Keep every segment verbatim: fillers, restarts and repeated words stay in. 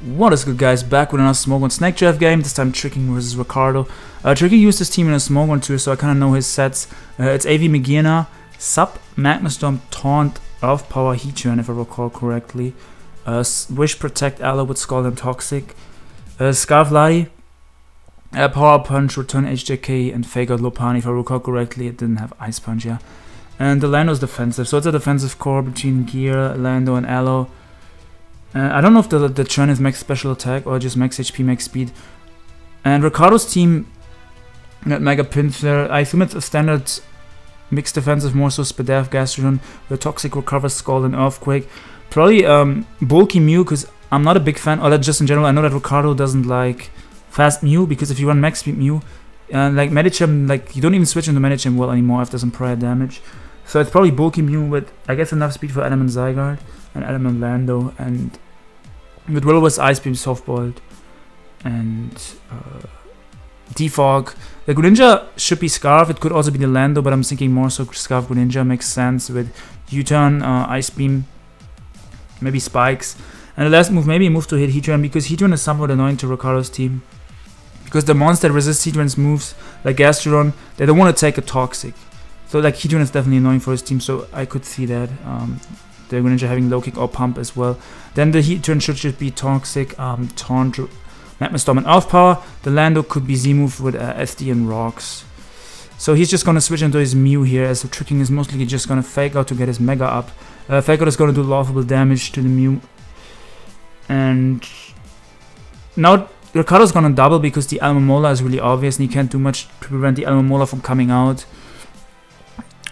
What is good, guys? Back with another Smogon Snake Draft game. This time Tricking versus Ricardo. Uh, Tricking used this team in a Smogon too, so I kind of know his sets. Uh, it's A V Megina, Sub, Magnestorm, Taunt, Earth Power, Heatran, if I recall correctly. Uh, Wish, Protect, Aloe with Scald and Toxic. Uh, Scarf Lati, uh, Power Punch, Return H J K, and Fake Out Lopunny, if I recall correctly. It didn't have Ice Punch, yeah. And the Lando's defensive, so it's a defensive core between Gear, Lando, and Aloe. Uh, I don't know if the, the Tren is max special attack or just max H P, max speed. And Ricardo's team, that Mega Pinsir, I assume it's a standard mixed defensive, more so Spadaf, Gastrodon, the Toxic, Recover, Scald, and Earthquake. Probably um, bulky Mew, because I'm not a big fan, or that just in general. I know that Ricardo doesn't like fast Mew, because if you run max speed Mew, uh, like Medicham, like you don't even switch into Medicham well anymore after some prior damage. So it's probably bulky Mew with, I guess, enough speed for Adamant Zygarde and Adamant Lando, and with Willow's Ice Beam, Softbolt, and uh, Defog. The Greninja should be Scarf. It could also be the Lando, but I'm thinking more so Scarf Greninja makes sense with U-turn, uh, Ice Beam, maybe Spikes. And the last move, maybe a move to hit Heatran, because Heatran is somewhat annoying to Ricardo's team, because the monsters that resist Heatran's moves, like Gastrodon, they don't want to take a Toxic. So like Heatran is definitely annoying for his team, so I could see that. Um, the Greninja having low kick or pump as well. Then the Heatran should just be Toxic, um, Taunt, Magnestorm, and Earth Power. The Lando could be Z-move with uh, S D and Rocks. So he's just going to switch into his Mew here, as the Tricking is mostly just going to Fake Out to get his Mega up. Uh, Fake Out is going to do laughable damage to the Mew. And now Ricardo's going to double, because the Alomomola is really obvious and he can't do much to prevent the Alomomola from coming out.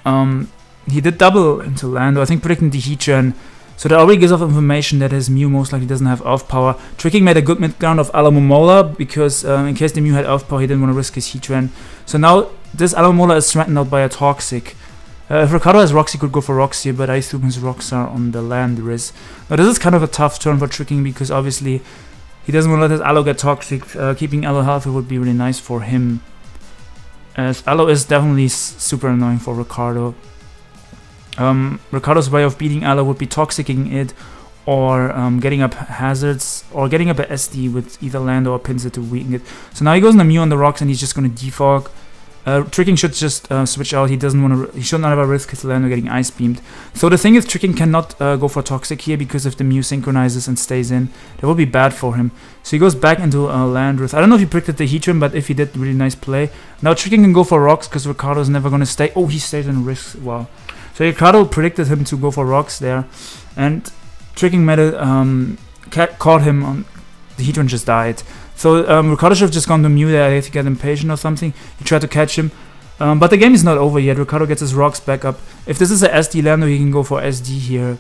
Um, he did double into Lando, I think predicting the Heatran, so that already gives off information that his Mew most likely doesn't have Earth Power. Tricking made a good mid-ground of Alomomola, because um, in case the Mew had Earth Power, he didn't want to risk his Heatran. So now this Alomomola is threatened out by a Toxic. Uh, if Ricardo has Rocks, he could go for Rocks here, but I assume his Rocks are on the Landris. Now this is kind of a tough turn for Tricking, because obviously he doesn't want to let his Aloe get Toxic. Uh, keeping Aloe healthy would be really nice for him, as Aloe is definitely super annoying for Ricardo. Um, Ricardo's way of beating Aloe would be toxicking it, or um, getting up hazards, or getting up an S D with either Lando or Pinsir to weaken it. So now he goes in the Mew on the Rocks, and he's just going to defog. Uh, Tricking should just uh, switch out. He doesn't want to. He should not have a risk his Lando getting Ice Beamed. So the thing is, Tricking cannot uh, go for Toxic here, because if the Mew synchronizes and stays in, that will be bad for him. So he goes back into uh, Landris. I don't know if he predicted the Heatran, but if he did, really nice play. Now Tricking can go for Rocks, because Ricardo is never going to stay. Oh, he stays and risks. Wow. So Ricardo predicted him to go for Rocks there, and Tricking made it, um, caught him on. The Heatran just died. So um, Ricardo should have just gone to Mew there. I had to get impatient or something. He tried to catch him. Um, but the game is not over yet. Ricardo gets his Rocks back up. If this is an S D Lando, he can go for S D here.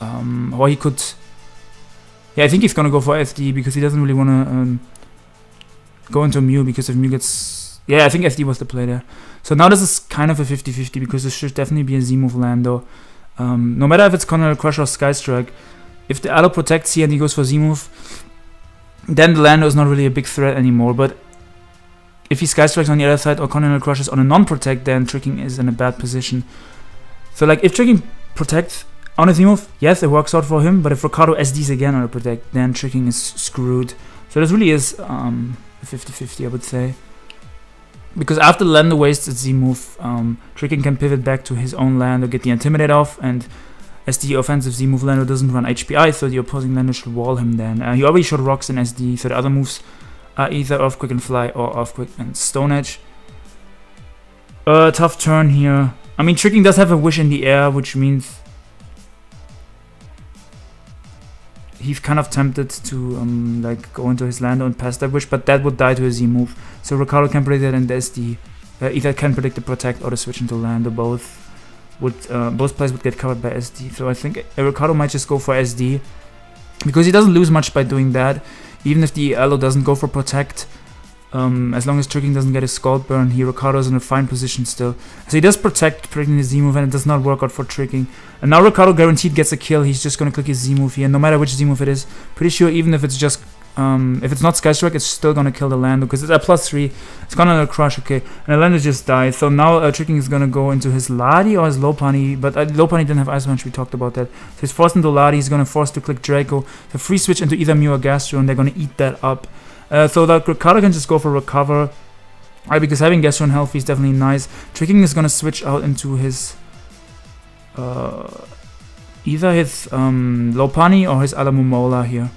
Um, or he could... Yeah, I think he's going to go for S D, because he doesn't really want to um, go into Mew, because if Mew gets... Yeah, I think S D was the play there. So now this is kind of a fifty fifty, because this should definitely be a Z-move Lando. Um, no matter if it's Condor Crush or Sky Strike, if the Aloe protects here and he goes for Z-move, then the Lando is not really a big threat anymore. But if he Sky Strikes on the other side or Continental Crushes on a non-protect, then Tricking is in a bad position. So like, if Tricking protects on a Z-move, yes, it works out for him. But if Ricardo S Ds again on a protect, then Tricking is screwed. So this really is um, a fifty fifty, I would say. Because after Lando wastes its Z-move, um, Tricking can pivot back to his own Lando, get the Intimidate off, and S D offensive Z-move Lando doesn't run H P I, so the opposing Lando should wall him then. Uh, he already shot Rocks in S D, so the other moves are either Earthquake and Fly or Earthquake and Stone Edge. Uh, tough turn here. I mean, Tricking does have a Wish in the air, which means he's kind of tempted to um, like go into his Lando and pass that Wish, but that would die to his Z-move. So Ricardo can predict that, and the S D uh, either can predict the Protect or the switch into Lando. Both. Would, uh, both plays would get covered by S D, so I think Ricardo might just go for S D, because he doesn't lose much by doing that. Even if the Aloe doesn't go for Protect, um, as long as Tricking doesn't get a Scald Burn, he Ricardo's in a fine position still. So he does Protect, predicting his Z-move, and it does not work out for Tricking. And now Ricardo guaranteed gets a kill. He's just going to click his Z-move here, no matter which Z-move it is. Pretty sure even if it's just Um, if it's not Sky Strike, it's still gonna kill the Lando because it's at plus three. It's gonna crush, okay. And the Lando just died, so now uh, Tricking is gonna go into his Lati or his Lopunny, but uh, Lopunny didn't have Ice Punch, we talked about that. So he's forced into Lati, he's gonna force to click Draco, so free switch into either Mew or Gastrodon, and they're gonna eat that up. Uh, so that Ricardo can just go for Recover, right, because having Gastrodon healthy is definitely nice. Tricking is gonna switch out into his... Uh, either his um, Lopunny or his Alomomola here.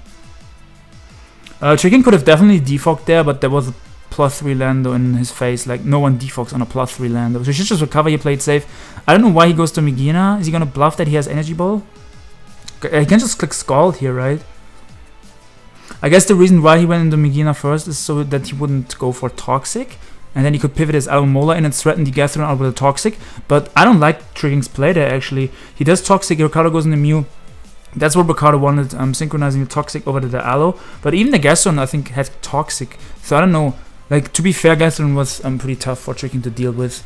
Uh, Tricking could have definitely defogged there, but there was a plus three Lando in his face. Like, no one defogs on a plus three Lando. So he should just recover, he played safe. I don't know why he goes to Megina. Is he gonna bluff that he has Energy Ball? He can just click Scald here, right? I guess the reason why he went into Megina first is so that he wouldn't go for Toxic. And then he could pivot his Alomola in and threaten the Gastrodon out with a Toxic. But I don't like Tricking's play there, actually. He does Toxic, Ricardo goes into Mew. That's what Ricardo wanted, um, synchronizing the Toxic over to the Aloe. But even the Gastrodon, I think, had Toxic. So I don't know. Like, to be fair, Gastrodon was um, pretty tough for Tricking to deal with.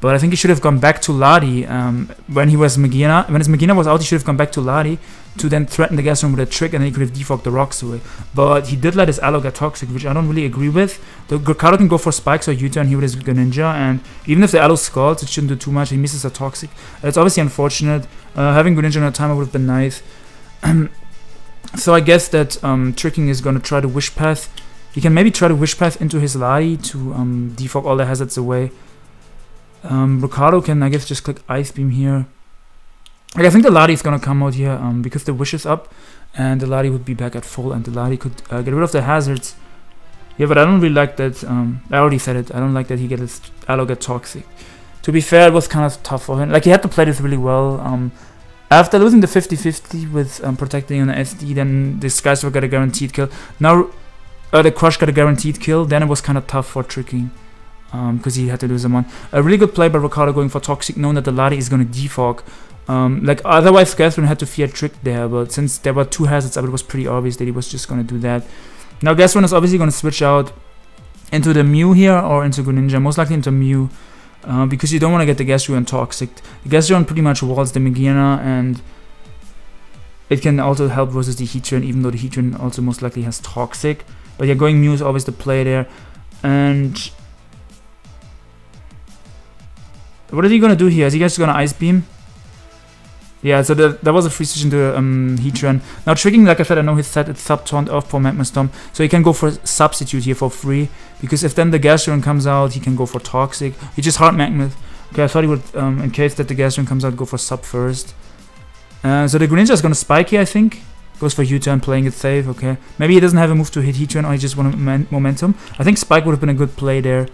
But I think he should have gone back to Lati um, when he was Megina. When his Megina was out, he should have gone back to Lati to then threaten the Gastrodon with a trick, and then he could have defogged the rocks away. But he did let his Aloe get Toxic, which I don't really agree with. The Ricardo can go for Spikes or U-turn here with his Greninja, and even if the Aloe scalds, it shouldn't do too much. He misses a Toxic. It's obviously unfortunate. Uh, having Greninja on a timer would have been nice. So I guess that um, Tricking is going to try to Wish Path. He can maybe try to Wish Path into his Lati to um, defog all the hazards away. Um, Ricardo can, I guess, just click Ice Beam here. Like, I think the Lati is going to come out here um, because the wish is up and the Lati would be back at full and the Lati could uh, get rid of the hazards. Yeah, but I don't really like that. Um, I already said it. I don't like that he gets his Aloe get Toxic. To be fair, it was kind of tough for him. Like, he had to play this really well. Um, after losing the fifty fifty with um, protecting on the S D, then the Sky Strike got a guaranteed kill. Now uh, the Crush got a guaranteed kill. Then it was kind of tough for Tricking, because um, he had to lose him on. A really good play by Ricardo going for Toxic, knowing that the Lati is going to defog. Um, like, otherwise Gastrodon had to fear Trick there, but since there were two hazards up, it was pretty obvious that he was just going to do that. Now Gastrodon is obviously going to switch out into the Mew here, or into Greninja, most likely into Mew, uh, because you don't want to get the Gastrodon Toxic. The Gastrodon pretty much walls the Megina, and it can also help versus the Heatran, even though the Heatran also most likely has Toxic. But yeah, going Mew is always the play there, and... what is he gonna do here? Is he guys gonna Ice Beam? Yeah, so the, that was a free switch into um, Heatran. Now Tricking, like I said, I know his set, it's Sub Taunt, Earth Power, Magnestorm, so he can go for Substitute here for free, because if then the Gastrodon comes out, he can go for Toxic. He just hard Magnet. Okay, I thought he would, um, in case that the Gastrodon comes out, go for Sub first. Uh, so the Greninja is gonna Spike here, I think. Goes for U-turn, playing it safe, okay. Maybe he doesn't have a move to hit Heatran, or he just wanted momentum. I think Spike would have been a good play there.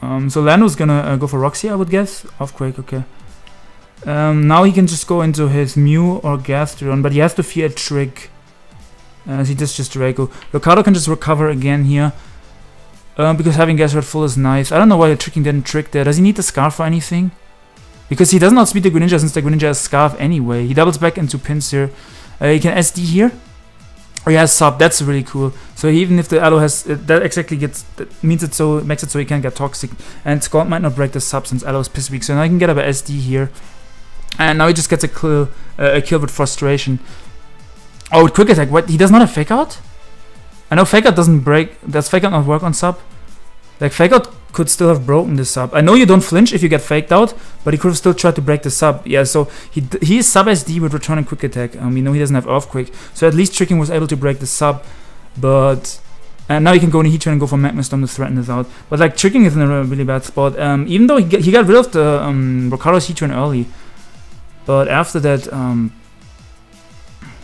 Um, so Lando's gonna uh, go for Roxy, I would guess. Earthquake, okay. Um, now he can just go into his Mew or Gastrodon, but he has to fear a Trick. As uh, he does just Draco. Ricardo can just recover again here. Uh, because having Gastrodon full is nice. I don't know why the Tricking didn't trick there. Does he need the Scarf or anything? Because he doesn't outspeed the Greninja, since the Greninja has Scarf anyway. He doubles back into Pinsir. Uh, he can S D here. Oh yeah, Sub, that's really cool. So even if the Aloe has, uh, that exactly gets, that means it so, makes it so he can't get Toxic. And Scald might not break the Sub since Aloe is piss weak. So now he can get up an S D here. And now he just gets a kill, uh, a kill with Frustration. Oh, Quick Attack, what? He does not have Fake Out? I know Fake Out doesn't break, does Fake Out not work on Sub? Like, Fake Out could still have broken the Sub. I know you don't flinch if you get faked out, but he could have still tried to break the Sub. Yeah, so he d he is Sub S D with Return and Quick Attack. Um, you know he doesn't have Earthquake, so at least Tricking was able to break the Sub. But and now he can go in Heatran and go for Magnestorm to threaten this out. But like Tricking is in a really bad spot. Um, even though he, get, he got rid of the um Ricardo's Heatran early, but after that um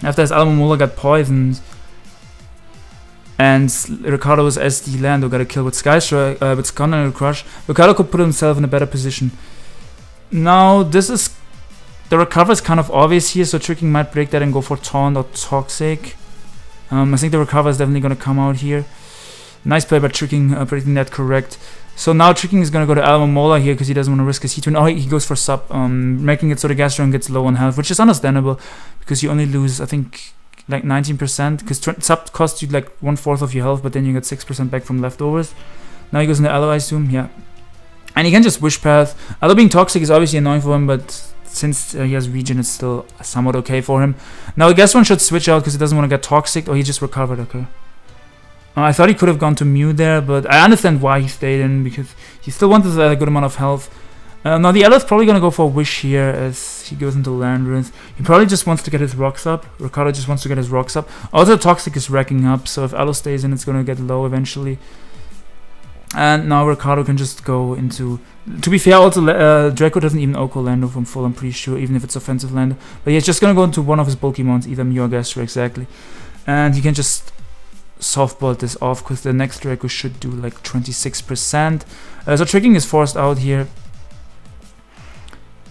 after his Alomomola got poisoned. And Ricardo's S D Lando got a kill with Sky Strike, uh, with Scarlet Crush. Ricardo could put himself in a better position. Now, this is... the recover is kind of obvious here, so Tricking might break that and go for Taunt or Toxic. Um, I think the recover is definitely going to come out here. Nice play by Tricking, uh, predicting that correct. So now Tricking is going to go to Alomomola here, because he doesn't want to risk his Heatran. Oh, he goes for Sub, um, making it so the Gastrodon gets low on health, which is understandable, because you only lose, I think... like nineteen percent, because Sub costs you like one fourth of your health, but then you get six percent back from leftovers. Now he goes into Aloe, I assume, yeah. And he can just Wish Path. Although being Toxic is obviously annoying for him, but since uh, he has regen, it's still somewhat okay for him. Now the Gastrodon should switch out because he doesn't want to get toxic, or he just recovered, okay. Uh, I thought he could have gone to Mew there, but I understand why he stayed in, because he still wanted a good amount of health. Uh, now the Elo's probably going to go for a Wish here as he goes into Land Ruins. He probably just wants to get his rocks up. Ricardo just wants to get his rocks up. Also Toxic is racking up, so if Alo stays in, it's going to get low eventually. And now Ricardo can just go into... To be fair, also uh, Draco doesn't even Oko Lando from full, I'm pretty sure, even if it's offensive Lando. But he's just going to go into one of his Pokemons, either Mew or Gastrodon, exactly. And he can just softball this off, because the next Draco should do like twenty-six percent. Uh, so Tricking is forced out here.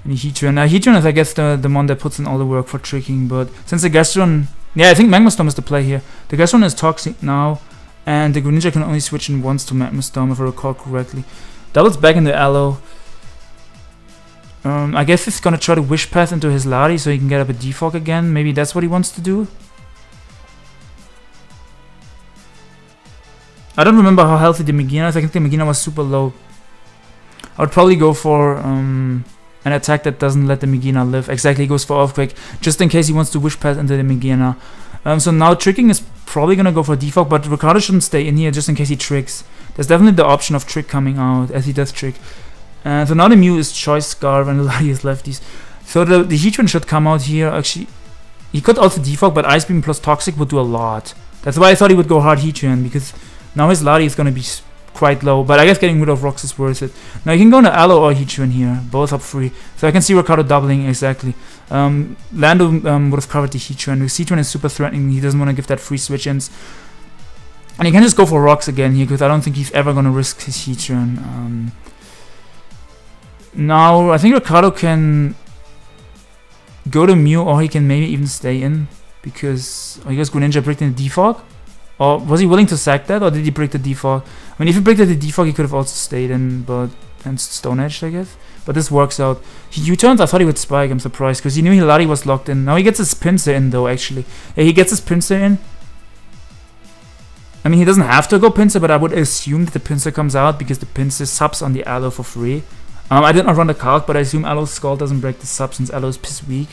And Heatran. Now Heatran is, I guess, the, the one that puts in all the work for Tricking, but since the Gastrodon... Yeah, I think Magnestorm is the play here. The Gastrodon is toxic now. And the Greninja can only switch in once to Magnestorm, if I recall correctly. Doubles back in the Aloe. Um, I guess he's gonna try to Wish Path into his Lati so he can get up a Defog again. Maybe that's what he wants to do? I don't remember how healthy the Megina is. I think the Megina was super low. I would probably go for um, an attack that doesn't let the Megina live. Exactly, he goes for Earthquake, just in case he wants to Wish Path into the Megina. Um, so now Tricking is probably gonna go for Defog, but Ricardo shouldn't stay in here just in case he tricks. There's definitely the option of Trick coming out, as he does Trick. Uh, so now the Mew is Choice Scarf and the Lati is Lefties. So the, the Heatran should come out here. Actually, he could also Defog, but Ice Beam plus Toxic would do a lot. That's why I thought he would go hard Heatran, because now his Lati is gonna be quite low, but I guess getting rid of rocks is worth it. Now you can go into Aloe or Heatran here, both up free. So I can see Ricardo doubling, exactly. Um, Lando um, would have covered the Heatran. The Heatran is super threatening, he doesn't want to give that free switch-ins. And he can just go for rocks again here, because I don't think he's ever going to risk his Heatran. Um, now, I think Ricardo can go to Mew, or he can maybe even stay in, because I guess Greninja bricked in the Defog. Or was he willing to sack that, or did he break the Defog? I mean, if he breaked the Defog, he could have also stayed in, but... and Stone Edge, I guess. But this works out. He U-turns, I thought he would Spike, I'm surprised, because he knew Hilari was locked in. Now he gets his Pinsir in, though, actually. Yeah, he gets his Pinsir in. I mean, he doesn't have to go Pinsir, but I would assume that the Pinsir comes out, because the Pinsir subs on the Aloe for free. Um, I did not run the calc, but I assume Aloe's Skull doesn't break the sub, since Aloe's piss weak.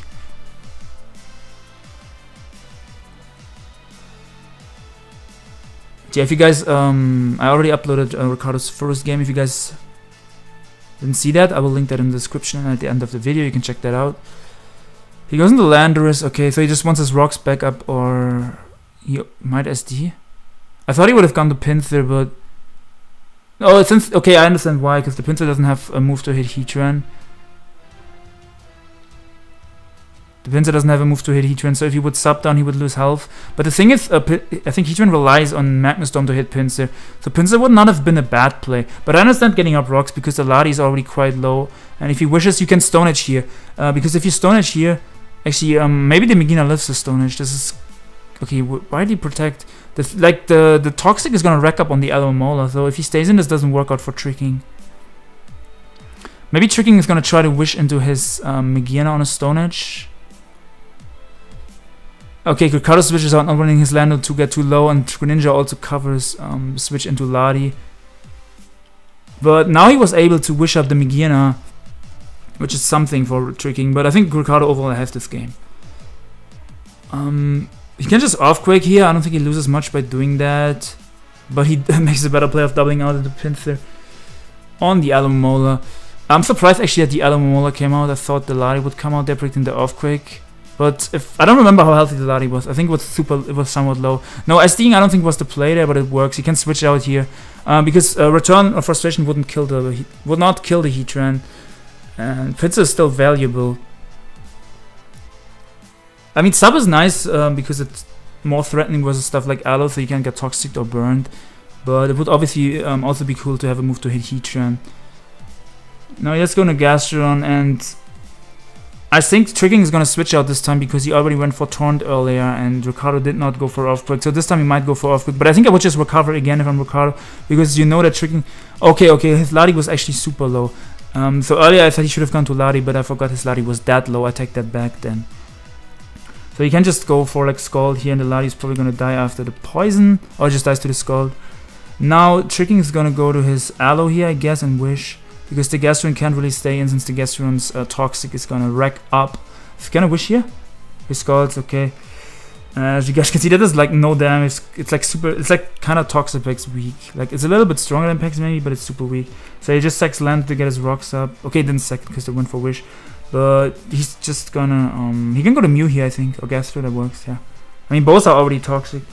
Yeah, if you guys, um, I already uploaded uh, Ricardo's first game. If you guys didn't see that, I will link that in the description and at the end of the video. You can check that out. He goes into Landorus. Okay, so he just wants his rocks back up, or he might S D. I thought he would have gone to Pinsir, but... Oh, since... Okay, I understand why, because the Pinsir doesn't have a move to hit Heatran. The Pinsir doesn't have a move to hit Heatran, so if he would sub down, he would lose health. But the thing is, uh, I think Heatran relies on Magnestorm to hit Pinsir. So Pinsir would not have been a bad play. But I understand getting up rocks, because the Lati is already quite low. And if he wishes, you can Stone Edge here. Uh, because if you Stone Edge here... Actually, um, maybe the Megina lives the Stone Edge. This is... Okay, why did he protect? The, like, the, the Toxic is going to rack up on the Alomomola. So if he stays in, this doesn't work out for Tricking. Maybe Tricking is going to try to Wish into his um, Megina on a Stone Edge. Okay, Ricardo switches out, not running his Lando to get too low, and Greninja also covers um, switch into Lati. But now he was able to Wish up the Megina, which is something for Tricking, but I think Ricardo overall has this game. Um, he can just Earthquake here, I don't think he loses much by doing that, but he makes a better play of doubling out into Pinsir on the Alomomola. I'm surprised actually that the Alomomola came out. I thought the Lati would come out there, predicting the Earthquake. But if I don't remember how healthy the Lati was. I think it was super. It was somewhat low. No, SDing I don't think was the play there, but it works. You can switch out here uh, because uh, Return of Frustration wouldn't kill the would not kill the Heatran, and Pinsir is still valuable. I mean, sub is nice um, because it's more threatening versus stuff like Aloe, so you can get toxic or burned. But it would obviously um, also be cool to have a move to hit Heatran. Now let's go to Gastrodon and. I think Tricking is going to switch out this time because he already went for Taunt earlier and Ricardo did not go for Earthquake. So this time he might go for Earthquake. But I think I would just recover again if I'm Ricardo because you know that Tricking... Okay, okay, his Lati was actually super low. Um, so earlier I thought he should have gone to Lati, but I forgot his Lati was that low. I take that back then. So you can just go for like Scald here and the Lati is probably going to die after the Poison. Or just dies to the Scald. Now Tricking is going to go to his Aloe here, I guess, and Wish. because the Gastrodon can't really stay in since the Gastrodon's uh, Toxic is gonna rack up. It's gonna wish here. His Scald's okay. Uh, as you guys can see, that is like no damage. It's, it's like super. It's like kind of Toxic Pack's weak. Like it's a little bit stronger than Pack's maybe, but it's super weak. So he just sacks land to get his rocks up. Okay, didn't sack because they went for wish, but he's just gonna. Um, he can go to Mew here, I think, or Gastrodon. That works. Yeah. I mean, both are already toxic.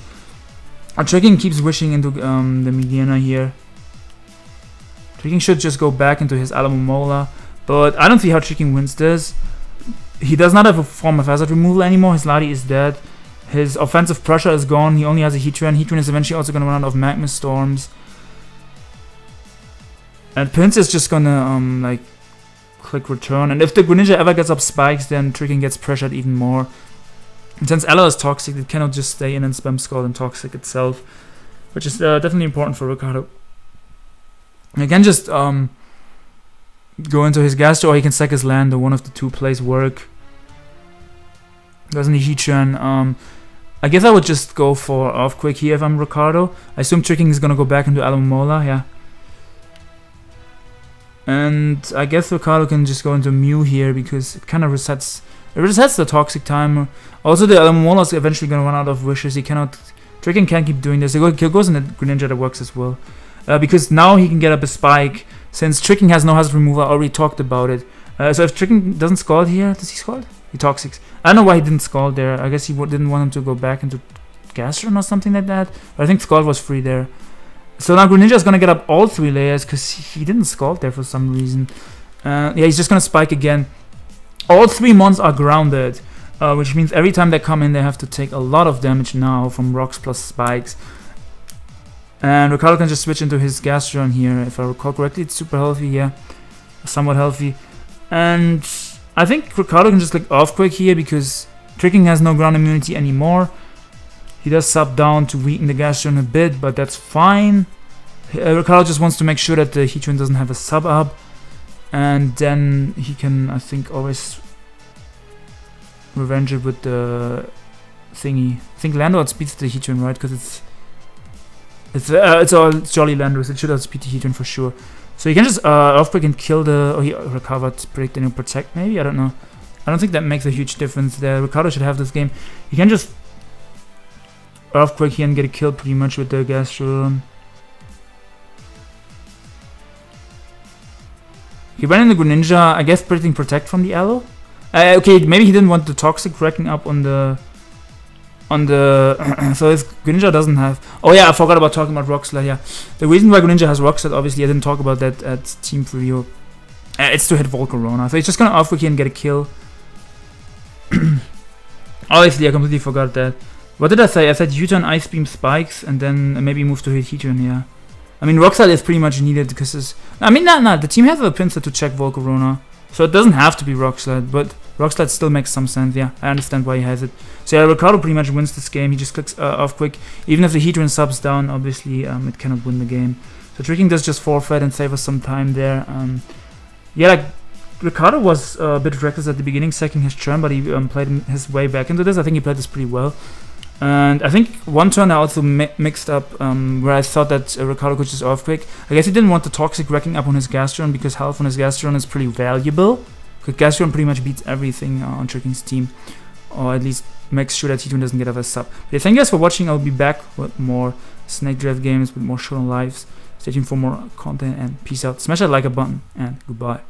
Uh, Tricking keeps wishing into um, the Megina here. Tricking should just go back into his Alomomola, but I don't see how Tricking wins this. He does not have a form of hazard removal anymore. His Lati is dead. His offensive pressure is gone. He only has a Heatran. Heatran is eventually also gonna run out of Magnestorms. And Pinsir is just gonna um like click return. And if the Greninja ever gets up spikes, then Tricking gets pressured even more. And since Alola is toxic, it cannot just stay in and spam Scald and Toxic itself, which is uh, definitely important for Ricardo. He can just um go into his Gastro, or he can sack his Lando. One of the two plays work. Doesn't he Heatran? Um, I guess I would just go for Earthquake here if I'm Ricardo. I assume Tricking is gonna go back into Alomomola, yeah. And I guess Ricardo can just go into Mew here because it kind of resets. It resets the Toxic timer. Also, the Alomomola is eventually gonna run out of wishes. He cannot. Tricking can't keep doing this. He goes in the Greninja, that works as well, uh, because now he can get up a spike. Since Tricking has no hazard removal, I already talked about it. Uh, so if Tricking doesn't Scald here, does he Scald? He Toxics. I don't know why he didn't Scald there. I guess he w didn't want him to go back into Gastrodon or something like that. But I think Scald was free there. So now Greninja is going to get up all three layers because he didn't Scald there for some reason. Uh, yeah, he's just going to spike again. All three mons are grounded, uh, which means every time they come in, they have to take a lot of damage now from rocks plus spikes. And Ricardo can just switch into his Gastrodon here. If I recall correctly, it's super healthy, yeah. Somewhat healthy. And I think Ricardo can just like Earthquake here because Tricking has no ground immunity anymore. He does sub down to weaken the Gastrodon a bit, but that's fine. Uh, Ricardo just wants to make sure that the Heatran doesn't have a sub up. And then he can, I think, always revenge it with the thingy. I think Lando outspeeds the Heatran, right? Because it's it's uh, it's all jolly Lando, so it should outspeed the Heatran for sure. So you can just uh, Earthquake and kill the... Oh, he recovered, predict and protect maybe? I don't know. I don't think that makes a huge difference there. Ricardo should have this game. You can just Earthquake here and get a kill pretty much with the Gastrodon. He ran in the Greninja, I guess predicting protect from the Aloe? Uh, okay, maybe he didn't want the Toxic racking up on the... On the so his Greninja doesn't have. Oh yeah, I forgot about talking about Rock Slide. Yeah, the reason why Greninja has Rock Slide, obviously I didn't talk about that at team preview. Uh, it's to hit Volcarona, so he's just gonna Earthquake here and get a kill. Obviously, I completely forgot that. What did I say? I said U-turn, Ice Beam, Spikes, and then maybe move to hit Heatran here. I mean, Rock Slide is pretty much needed because I mean, nah, nah, the team has a Pinsir to check Volcarona. So it doesn't have to be Rock Slide, but Rock Slide still makes some sense. Yeah, I understand why he has it. So yeah, Ricardo pretty much wins this game. He just clicks uh, Earthquake. Even if the Heatran subs down, obviously um, it cannot win the game. So Tricking does just forfeit and save us some time there. Um, yeah, like, Ricardo was uh, a bit reckless at the beginning, sacking his turn, but he um, played his way back into this. I think he played this pretty well. And I think one turn I also mi mixed up um, where I thought that uh, Ricardo could just Earthquake. I guess he didn't want the Toxic wrecking up on his Gastrodon because health on his Gastrodon is pretty valuable. Because Gastrodon pretty much beats everything uh, on Tricking's team. Or at least makes sure that Heatran doesn't get off a sub. But yeah, thank you guys for watching. I'll be back with more Snake Draft games, with more short on lives. Stay tuned for more content and peace out. Smash that like a button and goodbye.